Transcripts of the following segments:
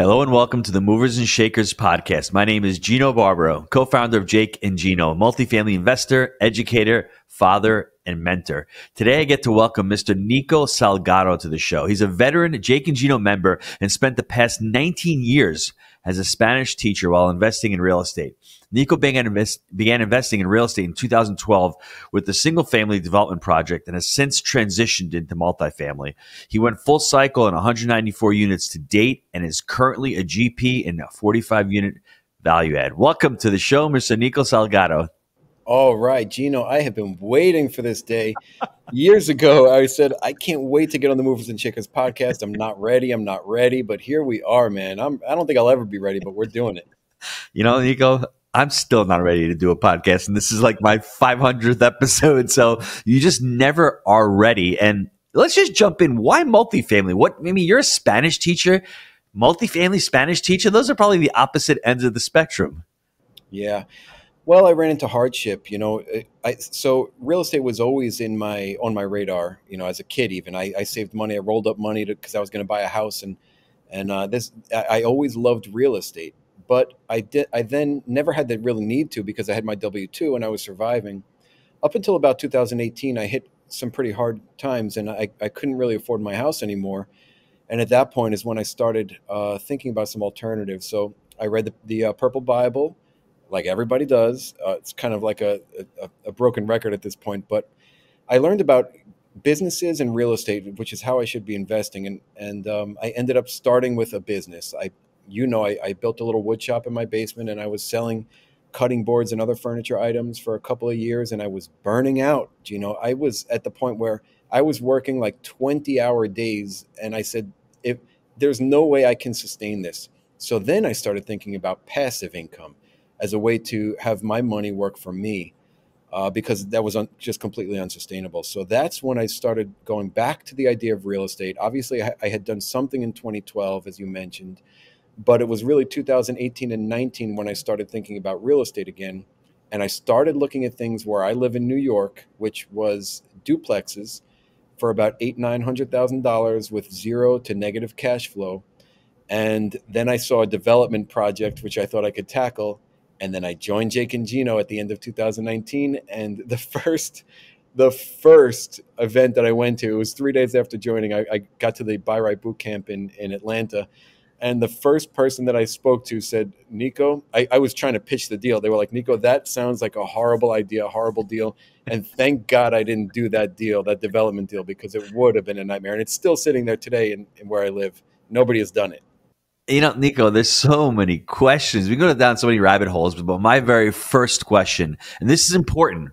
Hello and welcome to the Movers and Shakers podcast. My name is Gino Barbaro, co-founder of Jake and Gino, a multifamily investor, educator, father, and mentor. Today I get to welcome Mr. Nico Salgado to the show. He's a veteran Jake and Gino member and spent the past 19 years as a Spanish teacher while investing in real estate. Nico began investing in real estate in 2012 with the single-family development project and has since transitioned into multifamily. He went full cycle in 194 units to date and is currently a GP in a 45-unit value add. Welcome to the show, Mr. Nico Salgado. All right, Gino, I have been waiting for this day. Years ago, I said, I can't wait to get on the Movers and Shakers podcast. I'm not ready, but here we are, man. I don't think I'll ever be ready, but we're doing it. You know, Nico, I'm still not ready to do a podcast, and this is like my 500th episode, so you just never are ready. And let's just jump in. Why multifamily? I mean, you're a Spanish teacher, multifamily Spanish teacher. Those are probably the opposite ends of the spectrum. Yeah. Well, I ran into hardship, you know, so real estate was always in on my radar, you know, as a kid, even I saved money. I rolled up money because I was going to buy a house. And I always loved real estate, but I then never had the real need to, because I had my W-2 and I was surviving up until about 2018. I hit some pretty hard times and I couldn't really afford my house anymore. And at that point is when I started thinking about some alternatives. So I read the Purple Bible, like everybody does. It's kind of like a broken record at this point, but I learned about businesses and real estate, which is how I should be investing. And I ended up starting with a business. I built a little wood shop in my basement, and I was selling cutting boards and other furniture items for a couple of years, and I was burning out. You know, I was at the point where I was working like 20-hour days, and I said, if there's no way I can sustain this. So then I started thinking about passive income as a way to have my money work for me, because that was just completely unsustainable. So that's when I started going back to the idea of real estate. Obviously, I had done something in 2012, as you mentioned, but it was really 2018 and 19 when I started thinking about real estate again. And I started looking at things where I live in New York, which was duplexes for about $900,000 with zero to negative cash flow. And then I saw a development project, which I thought I could tackle. And then I joined Jake and Gino at the end of 2019. And the first event that I went to, it was 3 days after joining. I got to the Buy Right Bootcamp in Atlanta. And the first person that I spoke to said, Nico, I was trying to pitch the deal. They were like, Nico, that sounds like a horrible idea, a horrible deal. And thank God I didn't do that deal, that development deal, because it would have been a nightmare. And it's still sitting there today in where I live. Nobody has done it. You know, Nico, there's so many questions. We go down so many rabbit holes, but my very first question, and this is important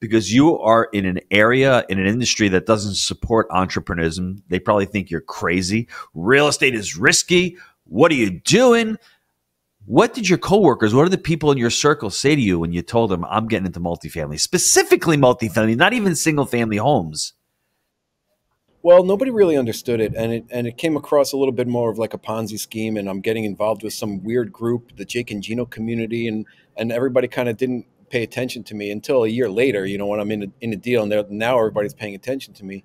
because you are in an area, in an industry that doesn't support entrepreneurship. They probably think you're crazy. Real estate is risky. What are you doing? What did your coworkers, what did the people in your circle say to you when you told them, I'm getting into multifamily, specifically multifamily, not even single family homes? Well, nobody really understood it, and it came across a little bit more of like a Ponzi scheme, and I'm getting involved with some weird group, the Jake and Gino community, and everybody kind of didn't pay attention to me until a year later, you know, when I'm in a deal, and now everybody's paying attention to me.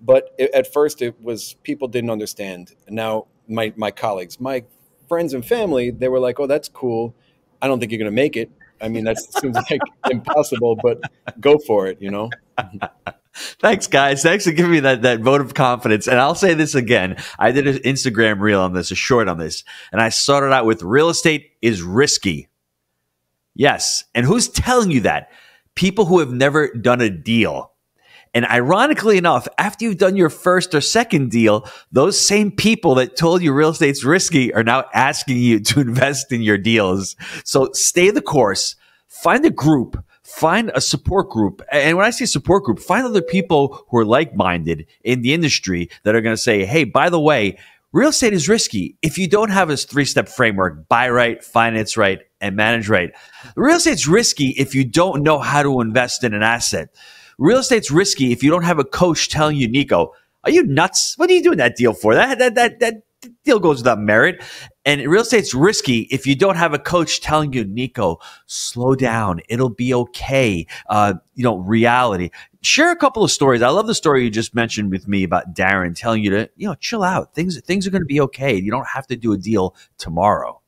But at first it was, people didn't understand. And now my colleagues, my friends and family, they were like, oh, that's cool. I don't think you're going to make it. I mean, that seems like impossible, but go for it, you know? Thanks, guys. Thanks for giving me that vote of confidence. And I'll say this again. I did an Instagram reel on this, a short on this, and I started out with real estate is risky. Yes. And who's telling you that? People who have never done a deal. And ironically enough, after you've done your first or second deal, those same people that told you real estate's risky are now asking you to invest in your deals. So stay the course. Find a group. Find a support group. And when I say support group, find other people who are like-minded in the industry that are going to say, hey, by the way, real estate is risky. If you don't have a three-step framework, buy right, finance right, and manage right. Real estate's risky if you don't know how to invest in an asset. Real estate's risky if you don't have a coach telling you, Nico, are you nuts? What are you doing that deal for? That deal goes without merit. And real estate's risky if you don't have a coach telling you, Nico, slow down. It'll be okay. You know, reality. Share a couple of stories. I love the story you just mentioned with me about Darren telling you to, you know, chill out. Things are going to be okay. You don't have to do a deal tomorrow.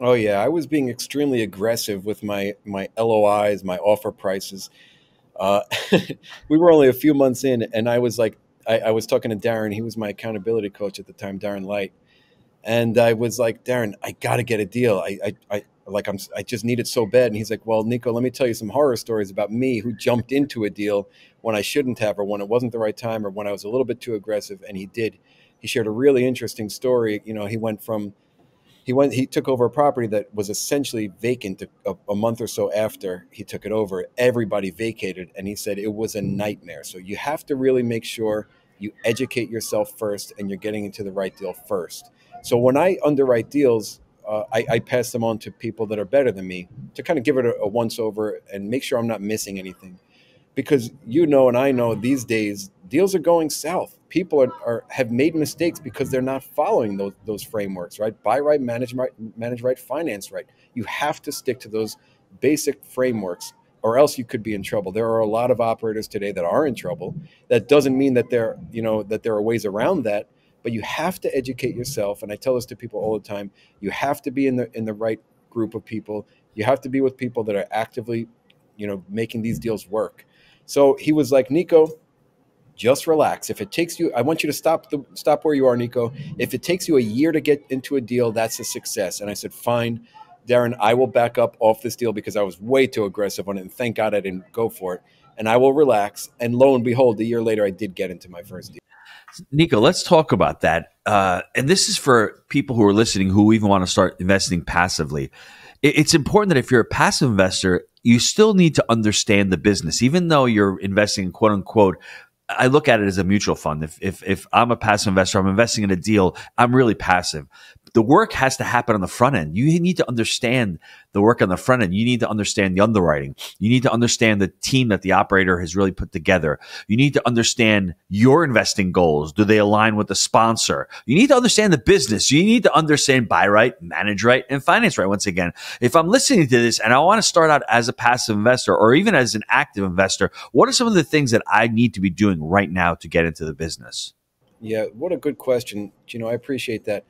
Oh, yeah. I was being extremely aggressive with my LOIs, my offer prices. We were only a few months in, and I was like, I was talking to Darren. He was my accountability coach at the time, Darren Light. And I was like, Darren, I got to get a deal. I just need it so bad. And he's like, well, Nico, let me tell you some horror stories about me who jumped into a deal when I shouldn't have, or when it wasn't the right time, or when I was a little bit too aggressive. And he did. He shared a really interesting story. You know, he took over a property that was essentially vacant a month or so after he took it over. Everybody vacated, and he said it was a nightmare. So you have to really make sure you educate yourself first, and you're getting into the right deal first. So when I underwrite deals, I pass them on to people that are better than me to kind of give it a once over and make sure I'm not missing anything. Because you know, and I know, these days deals are going south. People have made mistakes because they're not following those frameworks, right? Buy right, manage right, finance right. You have to stick to those basic frameworks, or else you could be in trouble. There are a lot of operators today that are in trouble. That doesn't mean that there are ways around that, but you have to educate yourself. And I tell this to people all the time. You have to be in the right group of people. You have to be with people that are actively, you know, making these deals work. So he was like, Nico, just relax. If it takes you, I want you to stop where you are, Nico. If it takes you a year to get into a deal, that's a success. And I said, fine, Darren, I will back up off this deal because I was way too aggressive on it. And thank God I didn't go for it. And I will relax. And lo and behold, a year later, I did get into my first deal. Nico, let's talk about that. And this is for people who are listening who even want to start investing passively. It's important that if you're a passive investor, you still need to understand the business, even though you're investing in quote unquote. I look at it as a mutual fund. If I'm a passive investor, I'm investing in a deal, I'm really passive. The work has to happen on the front end. You need to understand the work on the front end. You need to understand the underwriting. You need to understand the team that the operator has really put together. You need to understand your investing goals. Do they align with the sponsor? You need to understand the business. You need to understand buy right, manage right, and finance right. Once again, if I'm listening to this and I want to start out as a passive investor or even as an active investor, what are some of the things that I need to be doing right now to get into the business? Yeah, what a good question. You know, I appreciate that.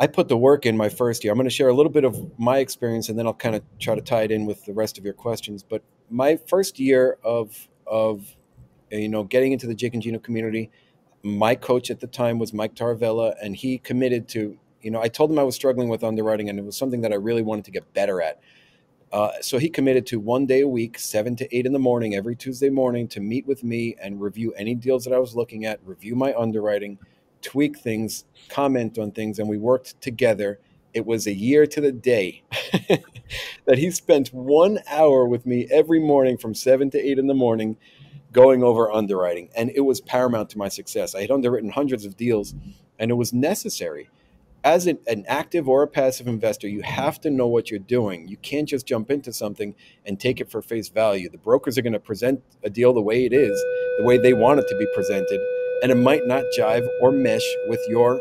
I put the work in my first year. I'm going to share a little bit of my experience, and then I'll kind of try to tie it in with the rest of your questions. But my first year of you know, getting into the Jake and Gino community, my coach at the time was Mike Taravella, and he committed to, you know, I told him I was struggling with underwriting, and it was something that I really wanted to get better at. So he committed to 1 day a week, 7 to 8 in the morning, every Tuesday morning, to meet with me and review any deals that I was looking at, review my underwriting, tweak things, comment on things, and we worked together. It was a year to the day that he spent 1 hour with me every morning from 7 to 8 in the morning going over underwriting, and it was paramount to my success. I had underwritten hundreds of deals, and it was necessary. As an active or a passive investor, you have to know what you're doing. You can't just jump into something and take it for face value. The brokers are going to present a deal the way it is, the way they want it to be presented, and it might not jive or mesh with your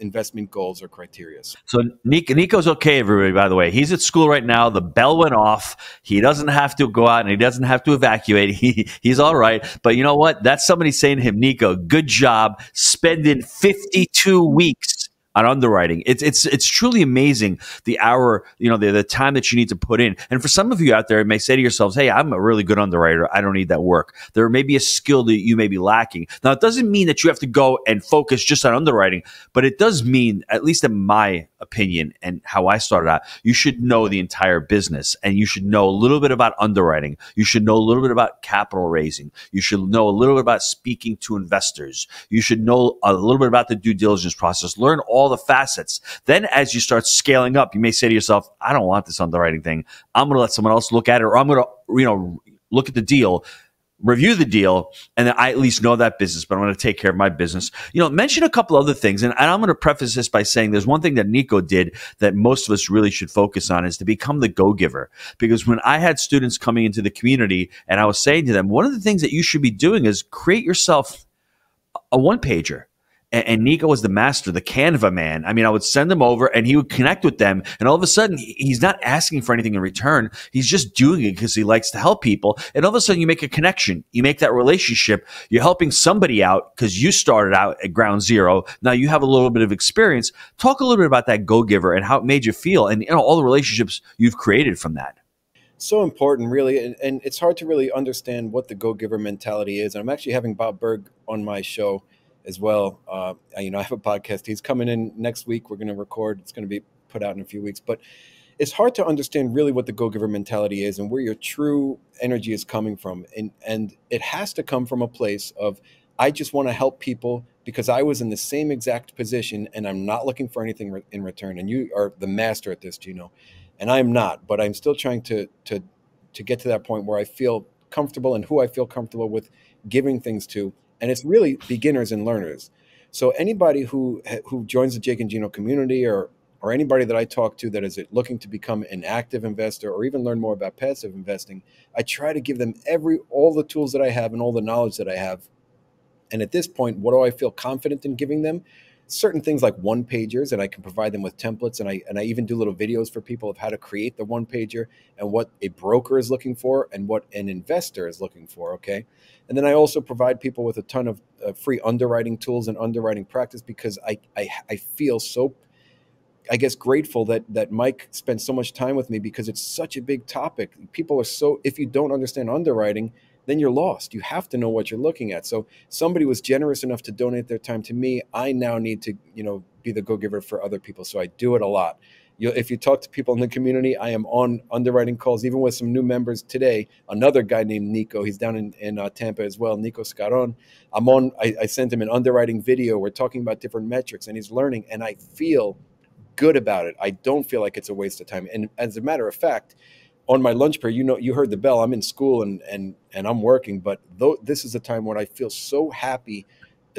investment goals or criteria. So Nico's okay, everybody, by the way. He's at school right now. The bell went off. He doesn't have to go out, and he doesn't have to evacuate. He's all right. But you know what? That's somebody saying to him, Nico, good job spending 52 weeks on underwriting. It's truly amazing the hour, you know, the time that you need to put in. And for some of you out there, it may say to yourselves, hey, I'm a really good underwriter. I don't need that work. There may be a skill that you may be lacking. Now, it doesn't mean that you have to go and focus just on underwriting, but it does mean, at least in my opinion and how I started out, you should know the entire business, and you should know a little bit about underwriting. You should know a little bit about capital raising. You should know a little bit about speaking to investors. You should know a little bit about the due diligence process. Learn all the facets. Then as you start scaling up, you may say to yourself, I don't want this underwriting thing. I'm going to let someone else look at it, or I'm going to, you know, look at the deal, review the deal, and then I at least know that business, but I'm going to take care of my business. You know, mention a couple other things, and I'm going to preface this by saying there's one thing that Nico did that most of us really should focus on, is to become the go-giver. Because when I had students coming into the community and I was saying to them, one of the things that you should be doing is create yourself a one-pager. And Nico was the master, the Canva man. I mean, I would send them over and he would connect with them. And all of a sudden, he's not asking for anything in return. He's just doing it because he likes to help people. And all of a sudden, you make a connection. You make that relationship. You're helping somebody out because you started out at ground zero. Now you have a little bit of experience. Talk a little bit about that Go-Giver and how it made you feel and all the relationships you've created from that. So important, really. And it's hard to really understand what the Go-Giver mentality is. And I'm actually having Bob Burg on my show as well. I have a podcast. He's coming in next week. We're going to record. It's going to be put out in a few weeks. But it's hard to understand really what the Go-Giver mentality is and where your true energy is coming from. And it has to come from a place of, I just want to help people because I was in the same exact position and I'm not looking for anything in return. And you are the master at this, Gino. And I'm not, but I'm still trying to get to that point where I feel comfortable and who I feel comfortable with giving things to. And it's really beginners and learners. So anybody who joins the Jake and Gino community or anybody that I talk to that is looking to become an active investor or even learn more about passive investing, I try to give them all the tools that I have and all the knowledge that I have. And at this point, what do I feel confident in giving them? Certain things like one-pagers, and I can provide them with templates, and I even do little videos for people of how to create the one-pager and what a broker is looking for and what an investor is looking for, okay? And then I also provide people with a ton of free underwriting tools and underwriting practice because I feel so, I guess, grateful that Mike spent so much time with me because it's such a big topic. People are so, if you don't understand underwriting, then you're lost. You have to know what you're looking at. So somebody was generous enough to donate their time to me. I now need to, be the Go-Giver for other people. So I do it a lot. If you talk to people in the community, I am on underwriting calls, even with some new members today. Another guy named Nico, he's down in Tampa as well, Nico Scaron. I sent him an underwriting video. We're talking about different metrics and he's learning and I feel good about it. I don't feel like it's a waste of time. And as a matter of fact, on my lunch break, you heard the bell. I'm in school and I'm working, but this is a time when I feel so happy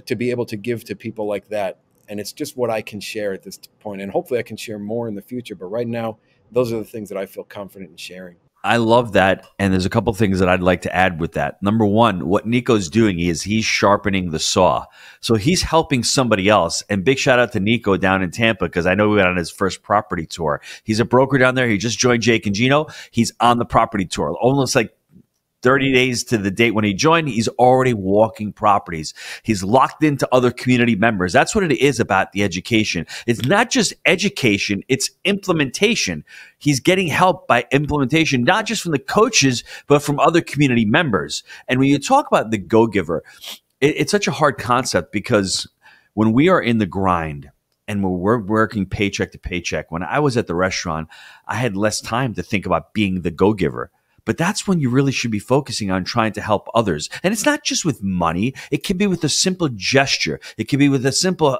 to be able to give to people like that. And it's just what I can share at this point. And hopefully I can share more in the future. But right now, those are the things that I feel confident in sharing. I love that. And there's a couple of things that I'd like to add with that. Number one, what Nico's doing is he's sharpening the saw. So he's helping somebody else. And big shout out to Nico down in Tampa because I know we went on his first property tour. He's a broker down there. He just joined Jake and Gino. He's on the property tour. Almost like 30 days to the date when he joined, he's already walking properties. He's locked into other community members. That's what it is about the education. It's not just education, it's implementation. He's getting help by implementation, not just from the coaches, but from other community members. And when you talk about the Go-Giver, it's such a hard concept because when we are in the grind, and when we're working paycheck to paycheck, when I was at the restaurant, I had less time to think about being the Go-Giver. But that's when you really should be focusing on trying to help others. And it's not just with money. It can be with a simple gesture. It can be with a simple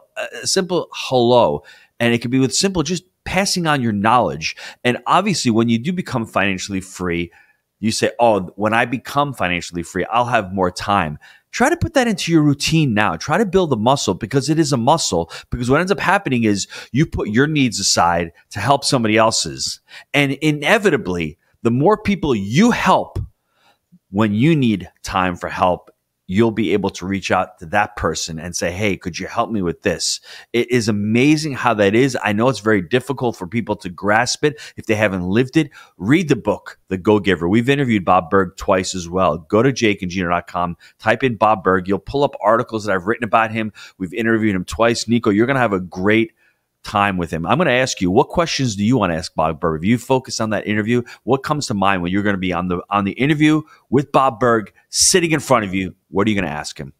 hello. And it can be with simple just passing on your knowledge. And obviously, when you do become financially free, you say, oh, when I become financially free, I'll have more time. Try to put that into your routine now. Try to build a muscle because it is a muscle. Because what ends up happening is you put your needs aside to help somebody else's. And inevitably, the more people you help, when you need time for help, you'll be able to reach out to that person and say, hey, could you help me with this? It is amazing how that is. I know it's very difficult for people to grasp it if they haven't lived it. Read the book, The Go-Giver. We've interviewed Bob Burg twice as well. Go to jakeandgino.com, type in Bob Burg. You'll pull up articles that I've written about him. We've interviewed him twice. Nico, you're going to have a great time with him. I'm going to ask you, what questions do you want to ask Bob Burg? If you focus on that interview, what comes to mind when you're going to be on the interview with Bob Burg sitting in front of you? What are you going to ask him?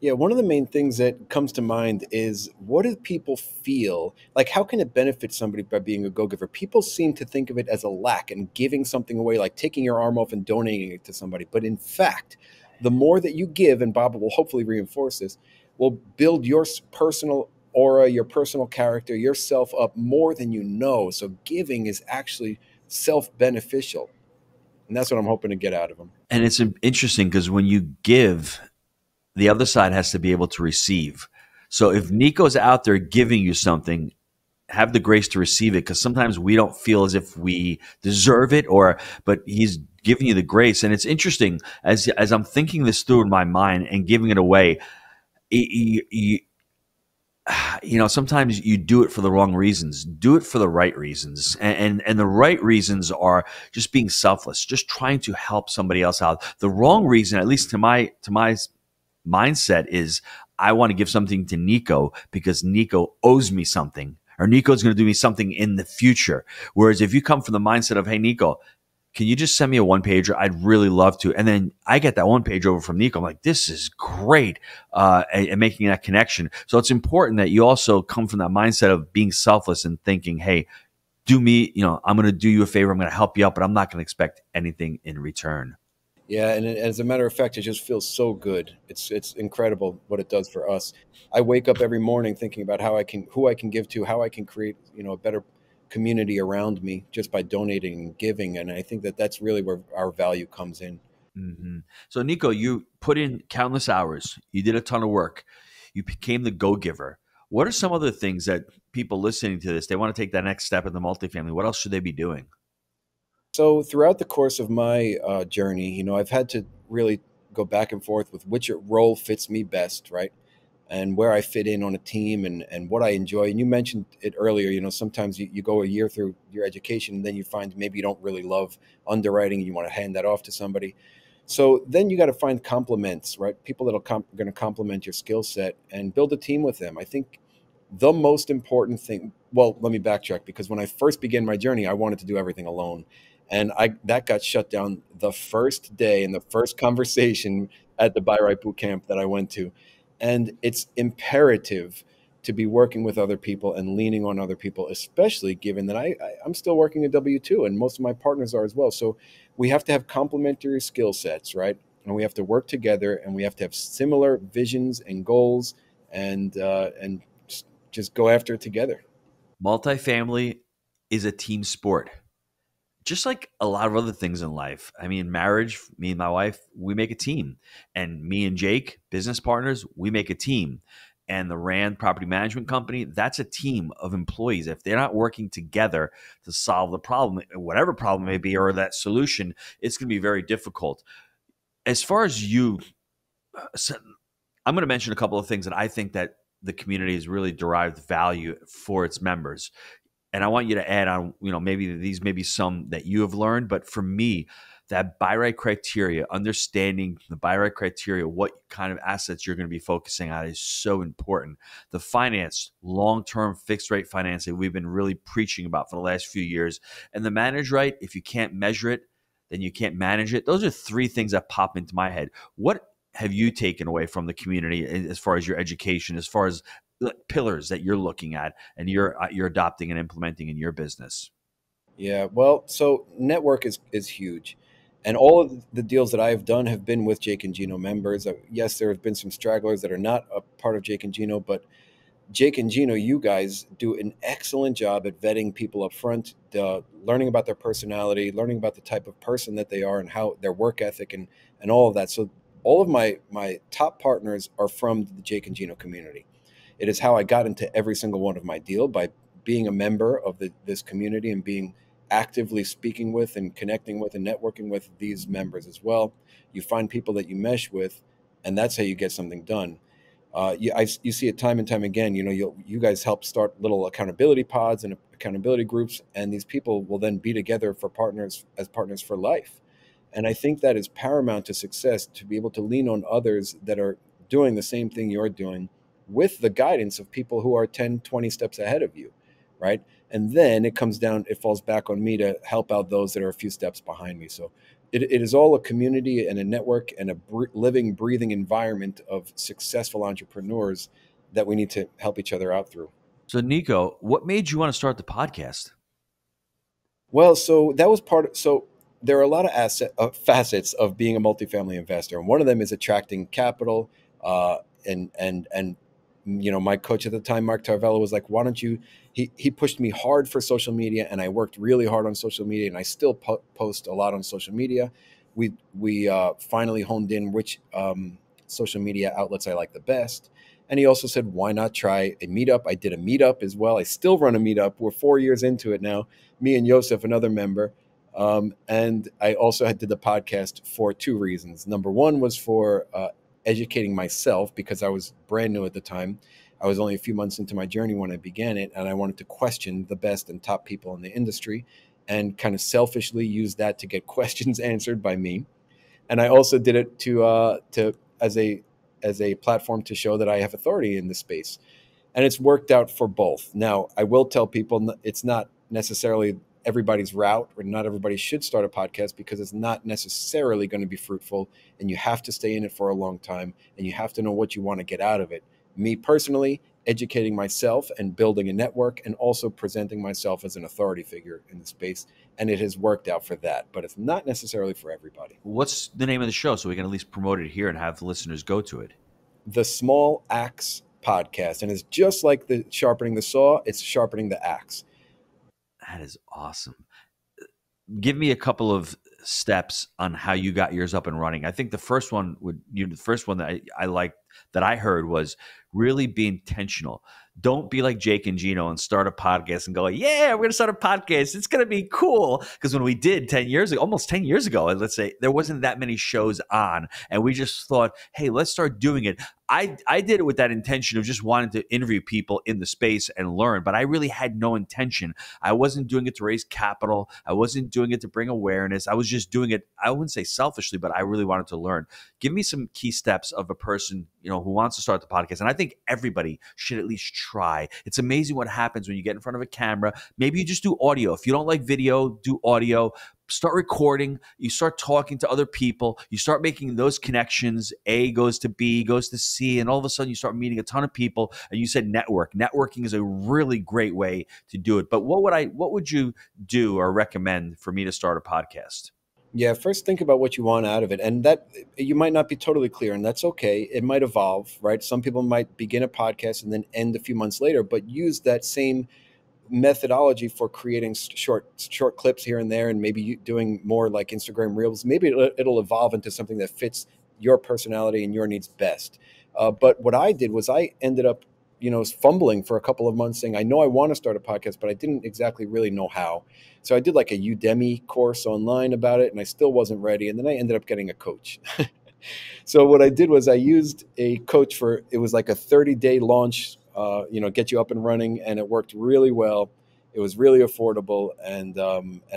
Yeah, one of the main things that comes to mind is, what do people feel? Like, how can it benefit somebody by being a Go-Giver? People seem to think of it as a lack and giving something away, like taking your arm off and donating it to somebody. But in fact, the more that you give, and Bob will hopefully reinforce this, will build your personal aura, your personal character, yourself up more than you know. So giving is actually self-beneficial. And that's what I'm hoping to get out of them. And it's interesting because when you give, the other side has to be able to receive. So if Nico's out there giving you something, have the grace to receive it, because sometimes we don't feel as if we deserve it, but he's giving you the grace. And it's interesting, as I'm thinking this through in my mind and giving it away, you know, sometimes you do it for the wrong reasons. Do it for the right reasons. And the right reasons are just being selfless, just trying to help somebody else out. The wrong reason, at least to my mindset, is I want to give something to Nico because Nico owes me something, or Nico's going to do me something in the future. Whereas if you come from the mindset of, hey, Nico, can you just send me a one-pager? I'd really love to. And then I get that one-page over from Nico. I'm like, this is great, and making that connection. So it's important that you also come from that mindset of being selfless and thinking, hey, do me, you know, I'm going to do you a favor. I'm going to help you out, but I'm not going to expect anything in return. Yeah, and as a matter of fact, it just feels so good. It's incredible what it does for us. I wake up every morning thinking about how I can, who I can give to, how I can create, you know, a better community around me just by donating and giving. And I think that that's really where our value comes in. Mm-hmm. So Nico, you put in countless hours. You did a ton of work. You became the Go-Giver. What are some other things that people listening to this, they want to take that next step in the multifamily? What else should they be doing? So throughout the course of my journey, you know, I've had to really go back and forth with which role fits me best, right? And where I fit in on a team, and what I enjoy. And you mentioned it earlier, you know, sometimes you go a year through your education and then you find maybe you don't really love underwriting and you want to hand that off to somebody. So then you got to find complements, right? People that are going to complement your skill set and build a team with them. I think the most important thing, well, let me backtrack, because when I first began my journey, I wanted to do everything alone. And that got shut down the first day in the first conversation at the Buy Right Bootcamp that I went to. And it's imperative to be working with other people and leaning on other people, especially given that I'm still working at W-2 and most of my partners are as well. So we have to have complementary skill sets, right? And we have to work together, and we have to have similar visions and goals, and just go after it together. Multifamily is a team sport, just like a lot of other things in life. I mean, marriage, me and my wife, we make a team. And me and Jake, business partners, we make a team. And the Rand Property Management Company, that's a team of employees. If they're not working together to solve the problem, whatever problem it may be, or that solution, it's going to be very difficult. As far as you, I'm going to mention a couple of things that I think that the community has really derived value for its members. And I want you to add on, you know, maybe these may be some that you have learned, but for me, that buy right criteria, understanding the buy right criteria, what kind of assets you're going to be focusing on is so important. The finance, long-term fixed rate financing, we've been really preaching about for the last few years. And the manage right, if you can't measure it, then you can't manage it. Those are three things that pop into my head. What have you taken away from the community as far as your education, as far as pillars that you're looking at and you're adopting and implementing in your business? Yeah, well, so network is huge. And all of the deals that I've done have been with Jake and Gino members. Yes, there have been some stragglers that are not a part of Jake and Gino, but Jake and Gino, you guys do an excellent job at vetting people up front, learning about their personality, learning about the type of person that they are and how their work ethic and all of that. So all of my top partners are from the Jake and Gino community. It is how I got into every single one of my deal, by being a member of this community and being actively speaking with and connecting with and networking with these members as well. You find people that you mesh with, and that's how you get something done. You see it time and time again. You know, you guys help start little accountability pods and accountability groups, and these people will then be together for partners, as partners for life. And I think that is paramount to success, to be able to lean on others that are doing the same thing you're doing, with the guidance of people who are 10, 20 steps ahead of you, right? And then it falls back on me to help out those that are a few steps behind me. So it is all a community and a network and a living, breathing environment of successful entrepreneurs that we need to help each other out through. So Nico, what made you want to start the podcast? Well, so that was so there are a lot of facets of being a multifamily investor. And one of them is attracting capital, and you know, my coach at the time, Mark Tarvello, was like, why don't you, he pushed me hard for social media, and I worked really hard on social media, and I still post a lot on social media. We finally honed in which social media outlets I like the best. And he also said, why not try a meetup? I did a meetup as well. I still run a meetup. We're 4 years into it now, me and Yosef, another member. And I also did the podcast for two reasons. Number one was for educating myself, because I was brand new at the time. I was only a few months into my journey when I began it, and I wanted to question the best and top people in the industry and kind of selfishly use that to get questions answered by me. And I also did it as a platform to show that I have authority in this space. And it's worked out for both. Now, I will tell people it's not necessarily everybody's route, or not everybody should start a podcast, because it's not necessarily going to be fruitful, and you have to stay in it for a long time, and you have to know what you want to get out of it. Me personally, educating myself and building a network, and also presenting myself as an authority figure in the space, and it has worked out for that, but it's not necessarily for everybody. What's the name of the show so we can at least promote it here and have the listeners go to it? The Small Axe Podcast, and it's just like the sharpening the saw, it's sharpening the axe. That is awesome. Give me a couple of steps on how you got yours up and running. I think the first one that I liked that I heard was really be intentional. Don't be like Jake and Gino and start a podcast and go like, yeah, we're going to start a podcast, it's going to be cool. Because when we did 10 years ago, almost 10 years ago, let's say, there wasn't that many shows on, and we just thought, hey, let's start doing it. I did it with that intention of just wanting to interview people in the space and learn, but I really had no intention. I wasn't doing it to raise capital. I wasn't doing it to bring awareness. I was just doing it, I wouldn't say selfishly, but I really wanted to learn. Give me some key steps of a person, you know, who wants to start the podcast. And I think everybody should at least try. It's amazing what happens when you get in front of a camera. Maybe you just do audio. If you don't like video, do audio. Start recording. You start talking to other people. You start making those connections. A goes to B, goes to C, and all of a sudden you start meeting a ton of people. And you said network. Networking is a really great way to do it. But what would you do or recommend for me to start a podcast? Yeah, first think about what you want out of it. And that you might not be totally clear, and that's okay. It might evolve, right? Some people might begin a podcast and then end a few months later, but use that same methodology for creating short clips here and there, and maybe you doing more like Instagram Reels. Maybe it'll evolve into something that fits your personality and your needs best. But what I did was I ended up, you know, fumbling for a couple of months saying, I know I want to start a podcast, but I didn't exactly really know how. So I did like a Udemy course online about it, and I still wasn't ready. And then I ended up getting a coach. So what I did was I used a coach for, it was like a 30-day launch, you know, get you up and running. And it worked really well. It was really affordable. And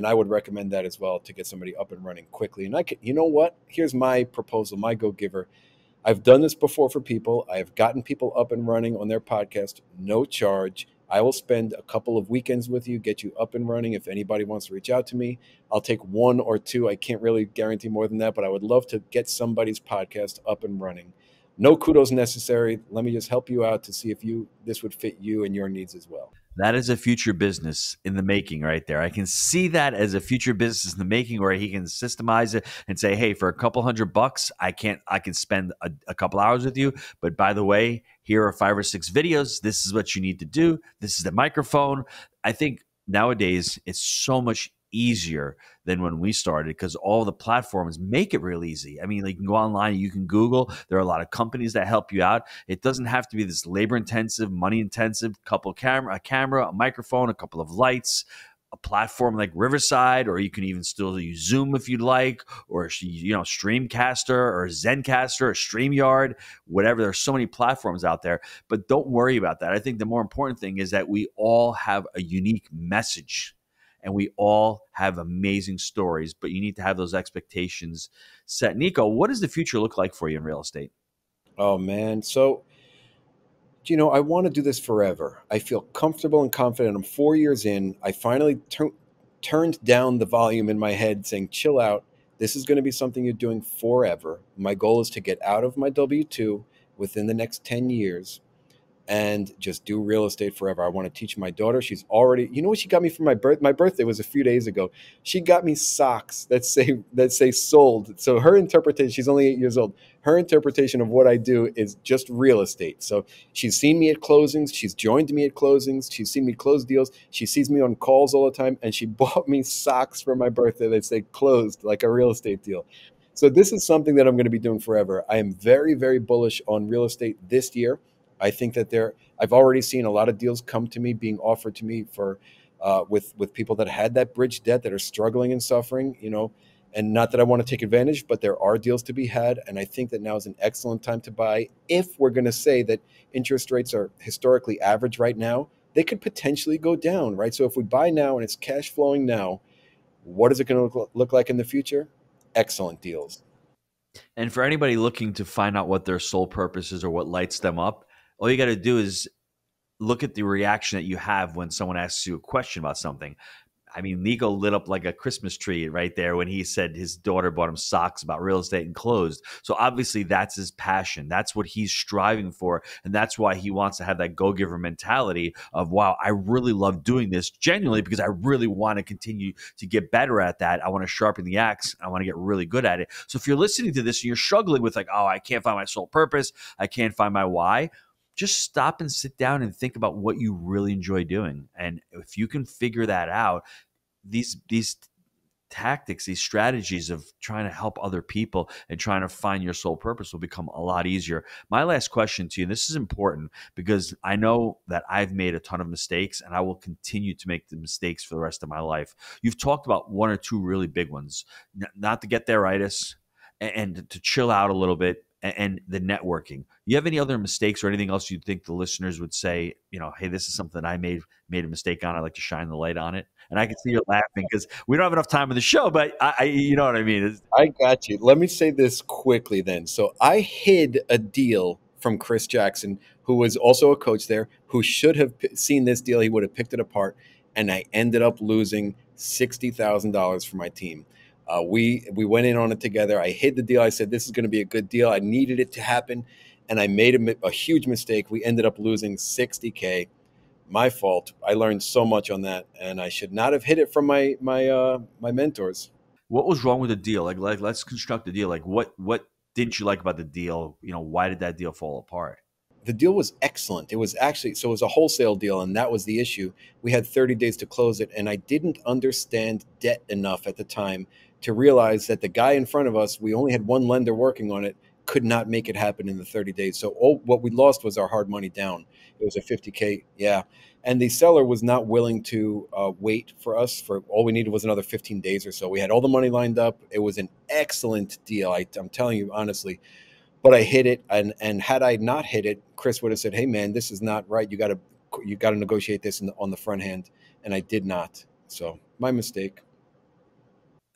I would recommend that as well, to get somebody up and running quickly. And I could, you know what, here's my proposal, my Go-Giver. I've done this before for people. I've gotten people up and running on their podcast, no charge. I will spend a couple of weekends with you, get you up and running. If anybody wants to reach out to me, I'll take one or two. I can't really guarantee more than that, but I would love to get somebody's podcast up and running. No kudos necessary. Let me just help you out to see if this would fit you and your needs as well. That is a future business in the making right there. I can see that as a future business in the making, where he can systemize it and say, hey, for a couple $100, I can spend a couple hours with you. But by the way, here are 5 or 6 videos. This is what you need to do. This is the microphone. I think nowadays it's so much easier than when we started, because all the platforms make it real easy. I mean, like, you can go online, you can Google. There are a lot of companies that help you out. It doesn't have to be this labor-intensive, money-intensive, a camera, a microphone, a couple of lights, a platform like Riverside, or you can even still use Zoom if you'd like, or, you know, Streamcaster or Zencaster or StreamYard, whatever. There's so many platforms out there, but don't worry about that. I think the more important thing is that we all have a unique message. And we all have amazing stories, but you need to have those expectations set. Nico, what does the future look like for you in real estate? Oh, man. So, you know, I want to do this forever. I feel comfortable and confident. I'm 4 years in. I finally turned down the volume in my head saying, chill out. This is going to be something you're doing forever. My goal is to get out of my W-2 within the next 10 years. And just do real estate forever. I want to teach my daughter. She's already, you know what she got me for my birthday was a few days ago. She got me socks that say sold. So her interpretation, she's only 8 years old. Her interpretation of what I do is just real estate. So she's seen me at closings. She's joined me at closings. She's seen me close deals. She sees me on calls all the time. And she bought me socks for my birthday that say closed, like a real estate deal. So this is something that I'm going to be doing forever. I am very, very bullish on real estate this year. I think that I've already seen a lot of deals come to me, being offered to me for, with people that had that bridge debt, that are struggling and suffering, you know, And not that I want to take advantage, but there are deals to be had. And I think that now is an excellent time to buy. If we're going to say that interest rates are historically average right now, they could potentially go down, right? So if we buy now and it's cash flowing now, what is it going to look like in the future? Excellent deals. And for anybody looking to find out what their sole purpose is or what lights them up, all you got to do is look at the reaction that you have when someone asks you a question about something. I mean, Nico lit up like a Christmas tree right there when he said his daughter bought him socks about real estate and clothes. So obviously that's his passion. That's what he's striving for. And that's why he wants to have that go-giver mentality of, wow, I really love doing this genuinely because I really want to continue to get better at that. I want to sharpen the axe. I want to get really good at it. So if you're listening to this and you're struggling with like, oh, I can't find my sole purpose, I can't find my why, just stop and sit down and think about what you really enjoy doing. And if you can figure that out, these tactics, these strategies of trying to help other people and trying to find your sole purpose will become a lot easier. My last question to you, and this is important because I know that I've made a ton of mistakes and I will continue to make the mistakes for the rest of my life. You've talked about one or two really big ones, not to get there-itis and to chill out a little bit, and the networking. You have any other mistakes or anything else you think the listeners would say, you know, hey, this is something I made a mistake on. I'd like to shine the light on it. And I can see you're laughing because we don't have enough time in the show, but I you know what I mean? I got you. Let me say this quickly then. So I hid a deal from Chris Jackson, who was also a coach there, who should have seen this deal. He would have picked it apart. And I ended up losing $60,000 for my team. We went in on it together. I hid the deal. I said, this is going to be a good deal. I needed it to happen. And I made a huge mistake. We ended up losing $60K. My fault. I learned so much on that. And I should not have hid it from my mentors. What was wrong with the deal? Like let's construct the deal. Like what didn't you like about the deal? You know, why did that deal fall apart? The deal was excellent. It was actually, so it was a wholesale deal, and that was the issue. We had 30 days to close it, and I didn't understand debt enough at the time to realize that the guy in front of us, we only had one lender working on it, could not make it happen in the 30 days. So all, what we lost was our hard money down. It was a $50K, yeah. And the seller was not willing to wait for us. For all we needed was another 15 days or so. We had all the money lined up. It was an excellent deal. I'm telling you honestly. But I hit it, and had I not hit it, Chris would have said, "Hey man, this is not right. You got to negotiate this on the front end." And I did not. So my mistake.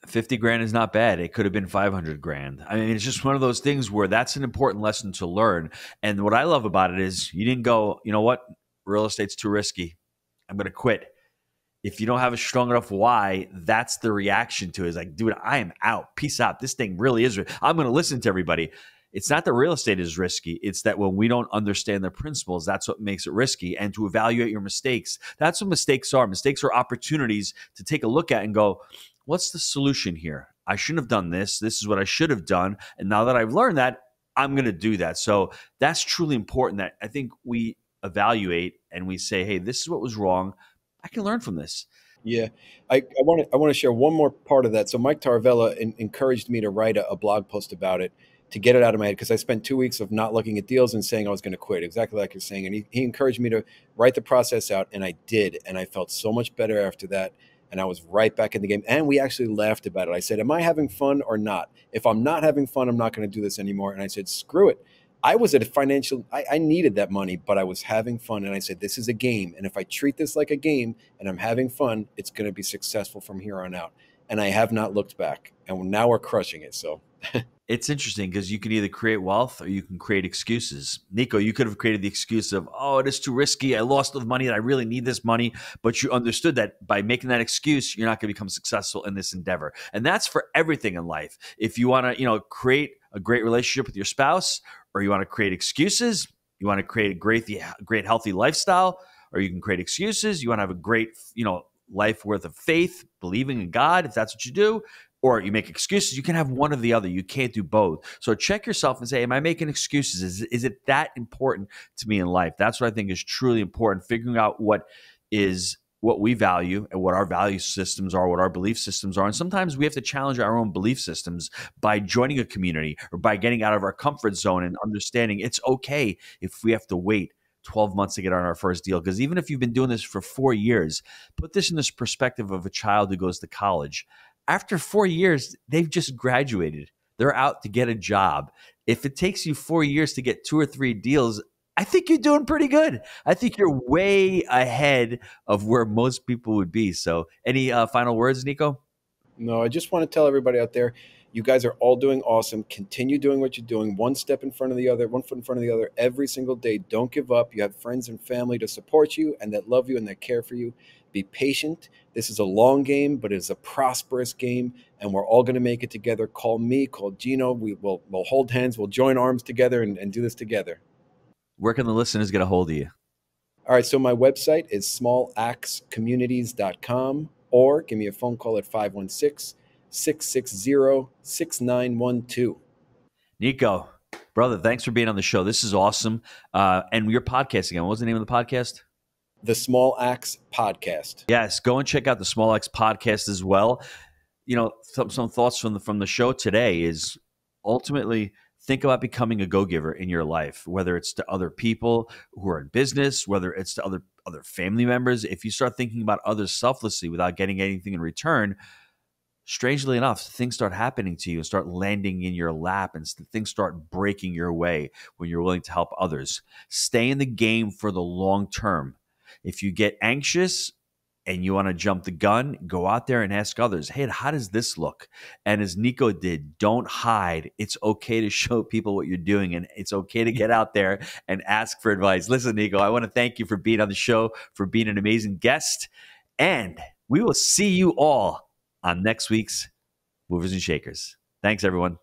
50 grand is not bad. It could have been 500 grand. I mean, it's just one of those things where that's an important lesson to learn. And what I love about it is you didn't go, you know what? Real estate's too risky. I'm going to quit. If you don't have a strong enough why, that's the reaction to it. It's like, dude, I am out. Peace out. This thing really is. I'm going to listen to everybody. It's not that real estate is risky. It's that when we don't understand the principles, that's what makes it risky. And to evaluate your mistakes, that's what mistakes are. Mistakes are opportunities to take a look at and go, what's the solution here? I shouldn't have done this. This is what I should have done. And now that I've learned that, I'm going to do that. So that's truly important that I think we evaluate and we say, hey, this is what was wrong. I can learn from this. Yeah, I want to share one more part of that. So Mike Taravella encouraged me to write a blog post about it, to get it out of my head, because I spent 2 weeks of not looking at deals and saying I was going to quit, exactly like you're saying. And he encouraged me to write the process out, and I did. And I felt so much better after that. And I was right back in the game. And we actually laughed about it. I said, am I having fun or not? If I'm not having fun, I'm not going to do this anymore. And I said, screw it. I was at a financial, I needed that money, but I was having fun. And I said, this is a game. And if I treat this like a game and I'm having fun, it's going to be successful from here on out. And I have not looked back. And now we're crushing it. So it's interesting because you can either create wealth or you can create excuses. Nico, you could have created the excuse of, oh, it is too risky. I lost the money and I really need this money. But you understood that by making that excuse, you're not going to become successful in this endeavor. And that's for everything in life. If you want to, you know, create a great relationship with your spouse, or you want to create excuses, you want to create a great healthy lifestyle, or you can create excuses. You want to have a great, you know, life worth of faith, believing in God, if that's what you do, or you make excuses. You can have one or the other. You can't do both. So check yourself and say, am I making excuses? Is it that important to me in life? That's what I think is truly important, figuring out what we value and what our value systems are, what our belief systems are. And sometimes we have to challenge our own belief systems by joining a community or by getting out of our comfort zone and understanding it's okay if we have to wait 12 months to get on our first deal. Because even if you've been doing this for 4 years, put this in this perspective of a child who goes to college. after 4 years, they've just graduated. They're out to get a job. If it takes you 4 years to get 2 or 3 deals, I think you're doing pretty good. I think you're way ahead of where most people would be. So any final words, Nico? No, I just want to tell everybody out there, you guys are all doing awesome. Continue doing what you're doing, one step in front of the other, one foot in front of the other every single day. Don't give up. You have friends and family to support you and that love you and that care for you. Be patient. This is a long game, but it's a prosperous game, and we're all going to make it together. Call me, call Gino. We'll hold hands. We'll join arms together and do this together. Where can the listeners get a hold of you? All right, so my website is smallaxecommunities.com, or give me a phone call at 516-660-6912. Nico, brother, thanks for being on the show. This is awesome. And your podcast again. What was the name of the podcast? The Small Axe Podcast. Yes, go and check out the Small Axe Podcast as well. You know, some thoughts from the show today is ultimately – think about becoming a go-giver in your life, whether it's to other people who are in business, whether it's to other family members. If you start thinking about others selflessly without getting anything in return, strangely enough, things start happening to you and start landing in your lap, and things start breaking your way when you're willing to help others. Stay in the game for the long term. If you get anxious and you want to jump the gun, go out there and ask others, hey, how does this look? And as Nico did, don't hide. It's okay to show people what you're doing, and it's okay to get out there and ask for advice. Listen, Nico, I want to thank you for being on the show, for being an amazing guest, and we will see you all on next week's Movers and Shakers. Thanks, everyone.